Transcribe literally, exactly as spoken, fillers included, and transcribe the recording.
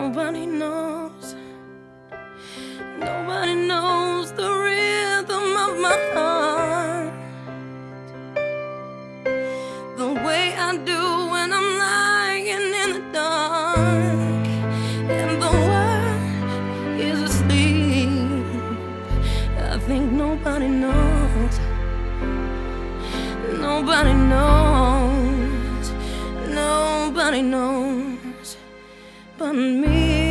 Nobody knows, nobody knows the rhythm of my heart, the way I do when I'm lying in the dark, and the world is asleep. I think nobody knows, nobody knows, nobody knows but me.